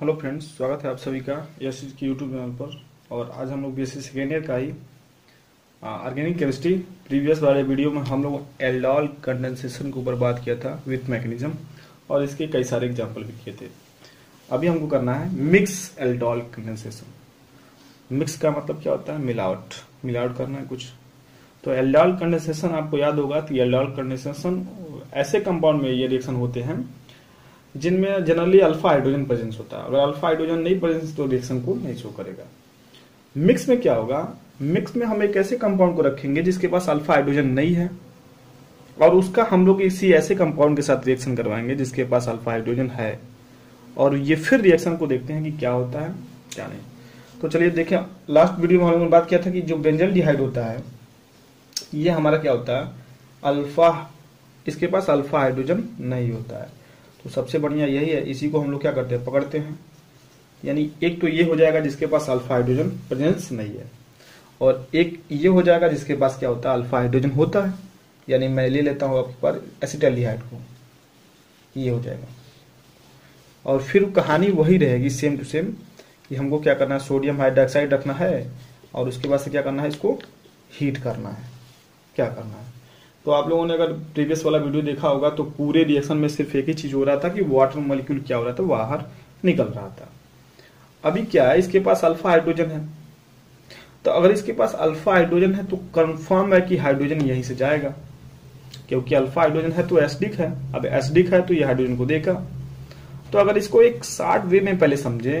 Hello friends, स्वागत है आप सभी का यश की यूट्यूब चैनल पर। और आज हम लोग बीएससी सेकेंड ईयर का ही ऑर्गेनिक केमिस्ट्री प्रीवियस वाले वीडियो में हम लोग एल्डॉल कंडेंसेशन के ऊपर बात किया था विथ मैकेनिज्म, और इसके कई सारे एग्जाम्पल भी किए थे। अभी हमको करना है मिक्स एल्डॉल कंडेंसेशन। मिक्स का मतलब क्या होता है? मिलावट, मिलावट करना है कुछ। तो एल्डॉल कंडेंसेशन आपको याद होगा कि एल्डॉल कंडेंसेशन ऐसे कंपाउंड में ये रिएक्शन होते हैं जिनमें जनरली अल्फा हाइड्रोजन प्रेजेंस होता है। अगर अल्फा हाइड्रोजन नहीं प्रेजेंस तो रिएक्शन को नहीं शो करेगा। मिक्स में क्या होगा? मिक्स में हम एक ऐसे कंपाउंड को रखेंगे जिसके पास अल्फा हाइड्रोजन नहीं है, और उसका हम लोग इसी ऐसे कंपाउंड के साथ रिएक्शन करवाएंगे जिसके पास अल्फा हाइड्रोजन है, और ये फिर रिएक्शन को देखते हैं कि क्या होता है क्या नहीं। तो चलिए देखिए, लास्ट वीडियो में हमने बात किया था कि जो बेंजलडिहाइड होता है ये हमारा क्या होता है, अल्फा, इसके पास अल्फा हाइड्रोजन नहीं होता है। तो सबसे बढ़िया यही है, इसी को हम लोग क्या करते हैं, पकड़ते हैं। यानी एक तो ये हो जाएगा जिसके पास अल्फा हाइड्रोजन प्रेजेंस नहीं है, और एक ये हो जाएगा जिसके पास क्या होता है, अल्फा हाइड्रोजन होता है। यानी मैं ले लेता हूँ आपके पास एसिटैल्डिहाइड को, ये हो जाएगा। और फिर कहानी वही रहेगी सेम टू सेम कि हमको क्या करना है, सोडियम हाइड्रोक्साइड रखना है, और उसके बाद से क्या करना है, इसको हीट करना है, क्या करना है। तो आप लोगों ने अगर प्रीवियस वाला वीडियो देखा होगा तो पूरे रिएक्शन में सिर्फ एक ही चीज हो रहा था कि वाटर मॉलिक्यूल क्या हो रहा था, बाहर निकल रहा था। अभी क्या है, इसके पास अल्फा हाइड्रोजन है, तो अगर इसके पास अल्फा हाइड्रोजन है तो कंफर्म है कि हाइड्रोजन यहीं से जाएगा, क्योंकि अल्फा हाइड्रोजन है तो एसिडिक है। अब एसिडिक है तो ये हाइड्रोजन को देगा। तो अगर इसको एक शॉर्ट वे में पहले समझे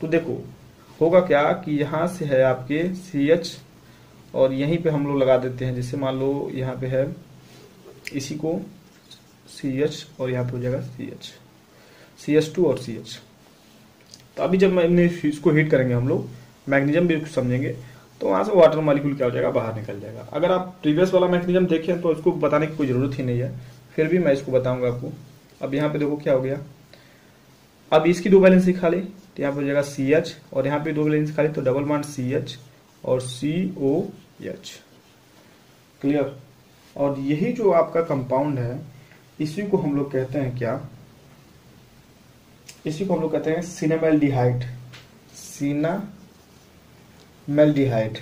तो देखो होगा क्या कि यहां से है आपके CH, और यहीं पे हम लोग लगा देते हैं। जैसे मान लो यहाँ पे है, इसी को CH, और यहाँ पे हो जाएगा CH, CH2 और CH। तो अभी जब मैंने इसको हीट करेंगे हम लोग, मैग्नीजम भी समझेंगे, तो वहाँ से वाटर मॉलिक्यूल क्या हो जाएगा, बाहर निकल जाएगा। अगर आप प्रीवियस वाला मैग्नीजम देखें तो इसको बताने की कोई ज़रूरत ही नहीं है, फिर भी मैं इसको बताऊँगा आपको। अब यहाँ पर देखो क्या हो गया, अब इसकी दो बैलेंस दिखा ले तो यहाँ पर हो जाएगा CH, और यहाँ पर दो बैलेंस दिखा ले तो डबल बॉन्ड CH और COH, क्लियर। और यही जो आपका कंपाउंड है इसी को हम लोग कहते हैं क्या, इसी को हम लोग कहते हैं सिनामेल्डिहाइड, सिनामेल्डिहाइड।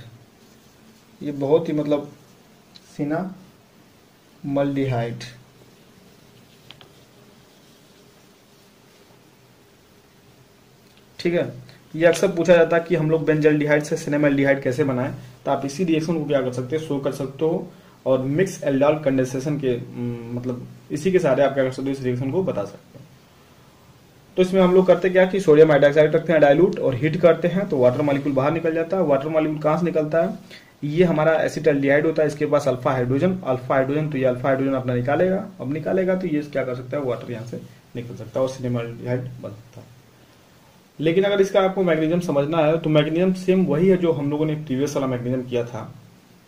ये बहुत ही मतलब सिनामेल्डिहाइड, ठीक है। ये अक्सर पूछा जाता है कि हम लोग बेंजल्डिहाइड से सिनेमल्डिहाइड कैसे बनाएं, तो आप इसी रिएक्शन को क्या कर सकते हो, शो कर सकते हो। और मिक्स एल्डॉल कंडेंसेशन के मतलब इसी के सारे आप क्या कर सकते हो, इस रिएक्शन को बता सकते हो। तो इसमें हम लोग करते क्या कि सोडियम हाइड्रोक्साइड रखते हैं डाइल्यूट, और हीट करते हैं तो वाटर मॉलिक्यूल बाहर निकल जाता है। वाटर मॉलिक्यूल कहाँ से निकलता है, ये हमारा एसिटैल्डिहाइड होता है, इसके पास अल्फा हाइड्रोजन, तो ये अल्फा हाइड्रोजन अपना निकालेगा। अब निकालेगा तो ये क्या कर सकता है, वाटर यहाँ से निकल सकता है और सिनेमल्डिहाइड बन सकता है। लेकिन अगर इसका आपको मैग्नीशियम समझना है तो मैग्नीशियम सेम वही है जो हम लोगों ने प्रीवियस वाला मैग्नीशियम किया था,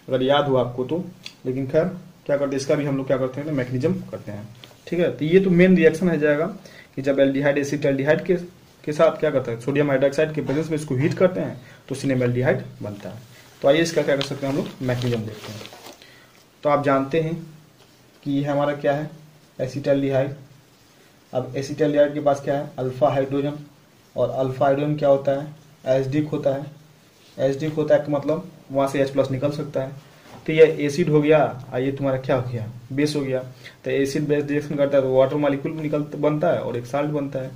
अगर याद हो आपको तो। लेकिन खैर क्या करते हैं, इसका भी हम लोग क्या करते हैं, मैग्नीशियम करते हैं, ठीक है। तो ये तो मेन रिएक्शन है जाएगा कि जब एल्डिहाइड एसिटल्डिहाइड के साथ क्या करता है, सोडियम हाइड्रोक्साइड के प्रेजेंस में इसको हीट करते हैं तो सिनेमल्डिहाइड बनता है। तो आइए इसका क्या कर सकते हैं हम लोग, मैग्नीशियम देखते हैं। तो आप जानते हैं कि ये हमारा क्या है, एसिटल्डिहाइड। अब एसिटल्डिहाइड के पास क्या है, अल्फा हाइड्रोजन, और अल्फा हाइड्रोजन क्या होता है, एसिडिक होता है। एसिडिक होता है मतलब वहाँ से H+ निकल सकता है, तो ये एसिड हो गया। आइए तुम्हारा क्या हो गया, बेस हो गया। तो एसिड बेस रिएक्शन करता है तो वाटर मॉलिक्यूल निकलता बनता है और एक साल्ट बनता है।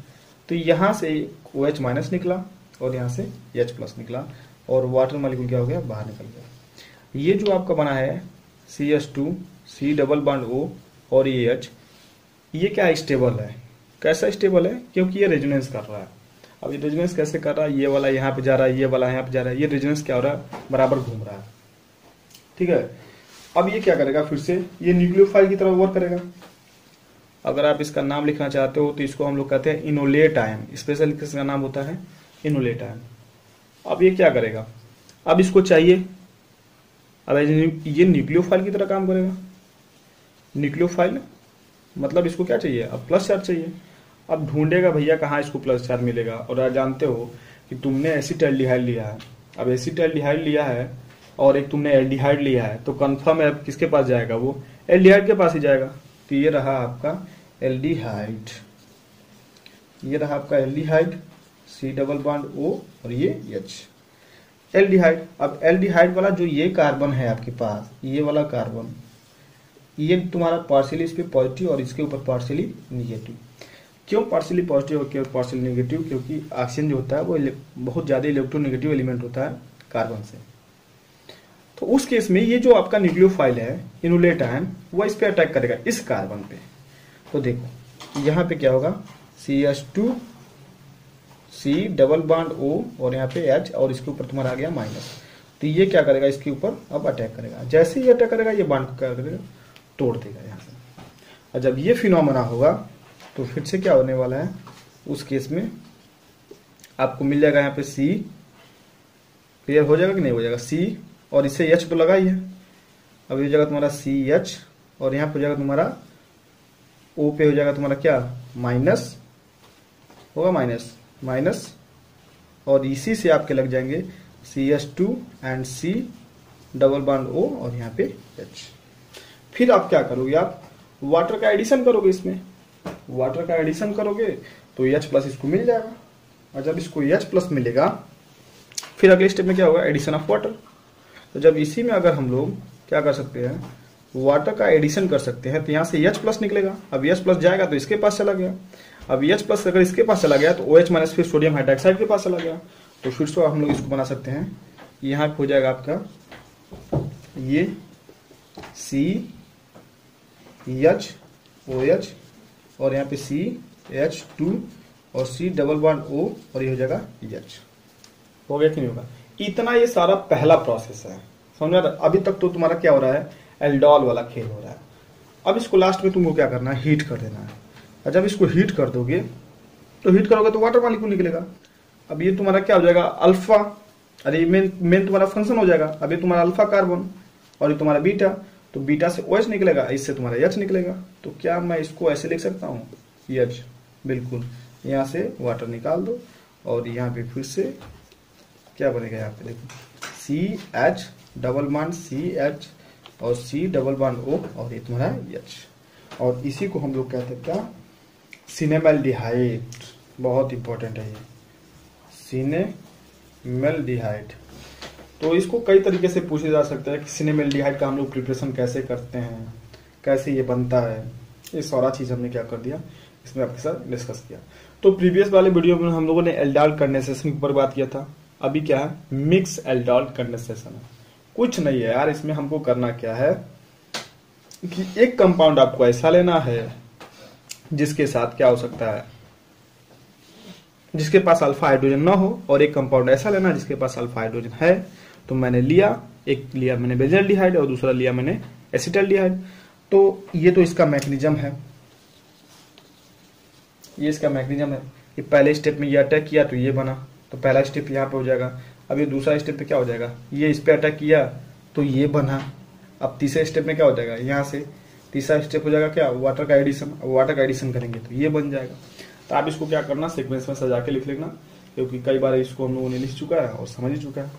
तो यहाँ से OH- निकला और यहाँ से H+ निकला, और वाटर मॉलिक्यूल क्या हो गया, बाहर निकल गया। ये जो आपका बना है CH2, C double bond O और AH, ये क्या स्टेबल है। कैसा स्टेबल है, क्योंकि ये रेजोनेंस कर रहा है। अब ये रेजोनेंस कैसे कर रहा है, ये वाला यहाँ पे जा रहा है, ये वाला यहाँ पे जा रहा है, ये रेजोनेंस क्या हो रहा है, बराबर घूम रहा है, ठीक है। अब ये क्या करेगा, फिर से ये न्यूक्लियोफाइल की तरह वर्क करेगा। अगर आप इसका नाम लिखना चाहते हो तो इसको हम लोग कहते हैं इनोलेट आयन, स्पेशल इसका नाम होता है इनोलेट आयन। अब ये क्या करेगा, अब इसको चाहिए, अब ये न्यूक्लियोफाइल की तरह काम करेगा। न्यूक्लियोफाइल मतलब इसको क्या चाहिए, अब प्लस चार्ज चाहिए। अब ढूंढेगा भैया कहाँ इसको प्लस चार्ज मिलेगा। और आप जानते हो कि तुमने एसिटल्डिहाइड लिया है, अब एसिटल्डिहाइड लिया है और एक तुमने एल्डिहाइड लिया है, तो कंफर्म है किसके पास जाएगा, वो एल्डिहाइड के पास ही जाएगा। तो ये रहा आपका एल्डिहाइड, ये रहा आपका aldehyde, C double bond O और ये एच। एल्डिहाइड, अब एल्डिहाइड वाला जो ये कार्बन है आपके पास, ये वाला कार्बन, ये तुम्हारा पार्शियली इस पर पॉजिटिव और इसके ऊपर पार्शियली निगेटिव। क्यों पार्शियली पॉजिटिव और क्यों पार्शियली निगेटिव? क्योंकि ऑक्सीजन जो होता है वो बहुत ज़्यादा इलेक्ट्रोनेगेटिव एलिमेंट होता है कार्बन से। तो उस केस में ये जो आपका न्यूक्लियोफाइल है इनोलेट आयन, वह इस पे अटैक करेगा, इस कार्बन पे। तो देखो यहाँ पे क्या होगा, CH2 C double bond O और यहाँ पे H और इसके ऊपर तुम्हारा आ गया माइनस। तो ये क्या करेगा, इसके ऊपर अब अटैक करेगा। जैसे ही अटैक करेगा ये बॉन्ड को क्या करेगा, तोड़ देगा यहाँ से। और जब ये फिनोमेना होगा तो फिर से क्या होने वाला है, उस केस में आपको मिल जाएगा यहाँ पे C, क्लियर हो जाएगा कि नहीं हो जाएगा, C और इससे H तो लगा ही है। अब ये जगह तुम्हारा CH और यहाँ पे हो जाएगा तुम्हारा O पे हो जाएगा तुम्हारा क्या, माइनस होगा, माइनस माइनस, और इसी से आपके लग जाएंगे CH2 and C double bond O और यहाँ पे H। फिर आप क्या करोगे, आप वाटर का एडिशन करोगे, इसमें वाटर का एडिशन करोगे तो H प्लस इसको मिल जाएगा। और जब इसको H प्लस मिलेगा फिर अगले स्टेप में क्या होगा, एडिशन ऑफ वाटर। तो जब इसी में अगर हम लोग क्या कर सकते हैं, वाटर का एडिशन कर सकते हैं, तो यहाँ से H प्लस निकलेगा। अब H प्लस जाएगा तो इसके पास चला गया, अब H प्लस अगर इसके पास चला गया तो OH माइनस फिर सोडियम हाइड्रोक्साइड के पास चला गया। तो फिर से हम लोग इसको बना सकते हैं, यहाँ पे हो जाएगा आपका ये C H OH और यहाँ पे C H2 और C डबल बॉन्ड O और ये हो जाएगा H। हो गया कि नहीं होगा? इतना ये सारा पहला प्रोसेस है, समझ रहे? अभी तक तो तुम्हारा क्या हो रहा है, एल्डोल वाला खेल हो रहा है। अब इसको लास्ट में तुमको क्या करना है, हीट कर देना है। और जब इसको हीट कर दोगे तो हीट करोगे तो वाटर मॉलिक्यूल निकलेगा। अब ये तुम्हारा क्या हो जाएगा, अल्फा, अरे मेन तुम्हारा फंक्शन हो जाएगा। अब ये तुम्हारा अल्फा कार्बन और ये तुम्हारा बीटा, तो बीटा से OH निकलेगा, इससे तुम्हारा H निकलेगा। तो क्या मैं इसको ऐसे लिख सकता हूँ, H, बिल्कुल। यहाँ से वाटर निकाल दो और यहाँ पे फिर से क्या बनेगा, यहाँ पे देखो CH डबल बॉन्ड CH और C डबल बॉन्ड O और ये तुम्हारा H। और इसी को हम लोग कहते हैं क्या, सिनेमल्डिहाइड। बहुत इंपॉर्टेंट है ये सिनेमल्डिहाइड। तो इसको कई तरीके से पूछा जा सकता है कि सिनेमल्डिहाइड का हम लोग प्रिपरेशन कैसे करते हैं, कैसे ये बनता है, ये सारा चीज़ हमने क्या कर दिया, इसमें आपके साथ डिस्कस किया। तो प्रीवियस वाले वीडियो में हम लोगों ने एल्डोल कंडेंसेशन के ऊपर बात किया था। अभी क्या है, मिक्स एल्डोल कंडेंसेशन है। कुछ नहीं है यार, इसमें हमको करना क्या है कि एक कंपाउंड आपको ऐसा लेना है जिसके साथ क्या हो सकता है, जिसके पास अल्फा हाइड्रोजन ना हो, और एक कंपाउंड ऐसा लेना जिसके पास अल्फा हाइड्रोजन है। तो मैंने लिया, एक लिया मैंने बेंजाल्डिहाइड और दूसरा लिया मैंने एसिटल्डिहाइड। तो ये तो इसका मैकेनिज्म है, ये इसका मैकेनिज्म है कि पहले स्टेप में ये अटैक किया तो ये बना, तो पहला स्टेप यहाँ पे हो जाएगा। अब ये दूसरा स्टेप पे क्या हो जाएगा, ये इस पे अटैक किया तो ये बना। अब तीसरे स्टेप में क्या हो जाएगा, यहाँ से तीसरा स्टेप हो जाएगा क्या, वाटर का एडिशन। अब वाटर का एडिशन करेंगे तो ये बन जाएगा। तो आप इसको क्या करना, सीक्वेंस में सजा के लिख लेना, क्योंकि कई बार इसको हम लोगों ने लिख चुका है और समझ ही चुका है।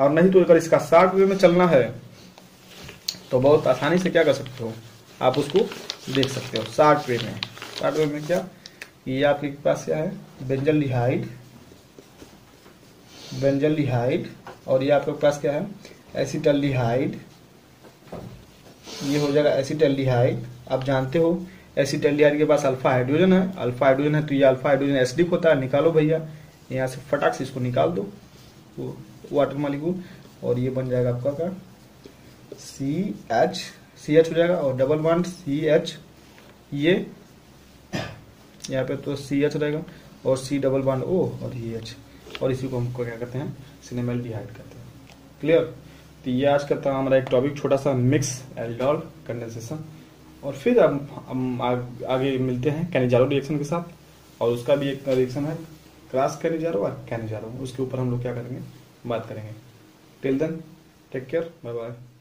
और नहीं तो अगर इसका शॉर्ट वे में चलना है तो बहुत आसानी से क्या कर सकते हो, आप उसको देख सकते हो शॉर्ट वे में। शॉर्ट वे में क्या, ये आपके पास क्या है, बेंजाल्डिहाइड और ये आपके पास क्या है, एसिटल्डिहाइड। ये हो जाएगा एसिटल्डिहाइड। आप जानते हो एसिटल्डिहाइड के पास अल्फा हाइड्रोजन है, अल्फा हाइड्रोजन है तो ये अल्फा हाइड्रोजन एसिडिक होता है। निकालो भैया यहाँ से फटाक से, इसको निकाल दो वाटर मॉलिक्यूल और ये बन जाएगा आपका क्या, CH हो जाएगा और डबल बॉन्ड CH, ये यहाँ पे तो CH रहेगा और C डबल बॉन्ड O और ये H, और इसी को हमको क्या कहते हैं, सिनेमल्डिहाइड कहते हैं। क्लियर? तो ये आज का था हमारा एक टॉपिक, छोटा सा मिक्स एल्डोल कंडेंसेशन। और फिर हम आगे मिलते हैं कैनिज़ारो रिएक्शन के साथ, और उसका भी एक रिएक्शन है क्रॉस कैनिज़ारो और कैनिज़ारो, उसके ऊपर हम लोग क्या करेंगे, बात करेंगे। Till then take care, bye bye.